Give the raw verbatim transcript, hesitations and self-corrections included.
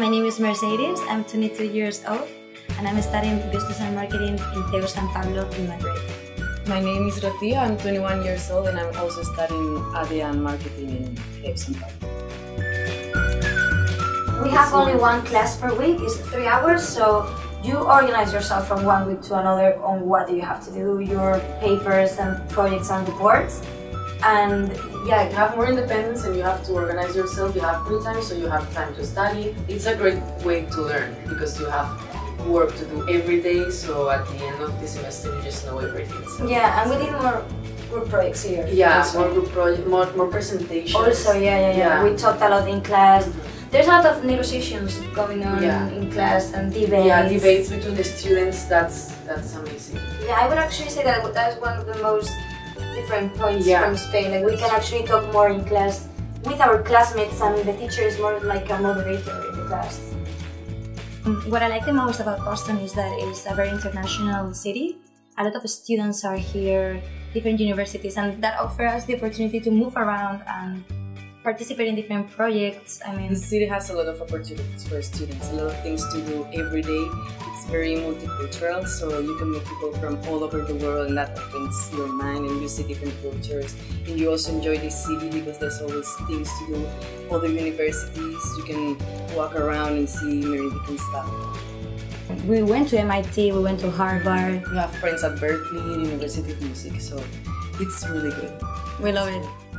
my name is Mercedes, I'm twenty-two years old, and I'm studying Business and Marketing in C E U San Pablo in Madrid. My name is Rocío, I'm twenty-one years old, and I'm also studying Media and Marketing in C E U San Pablo. We have only one class per week, it's three hours, so you organize yourself from one week to another on what you have to do, your papers and projects and reports. And yeah, you have more independence and you have to organize yourself, you have free time, so you have time to study. It's a great way to learn because you have work to do every day, so at the end of the semester you just know everything. So yeah, and we did more group projects here. Yeah, more group projects, more, more presentations. Also, yeah, yeah, yeah, yeah. We talked a lot in class. There's a lot of negotiations going on yeah. in class and debates. Yeah, debates between the students, that's, that's amazing. Yeah, I would actually say that that's one of the most different points yeah. from Spain. Like we can actually talk more in class with our classmates, and the teacher is more like a moderator in the class. What I like the most about Boston is that it's a very international city. A lot of students are here, different universities, and that offers us the opportunity to move around and participate in different projects. I mean, the city has a lot of opportunities for students, a lot of things to do every day. It's very multicultural, so you can meet people from all over the world, and that opens your mind and you see different cultures. And you also enjoy this city because there's always things to do. Other universities, you can walk around and see many different stuff. We went to M I T, we went to Harvard. We have friends at Berkeley, University of Music, so it's really good. We love it.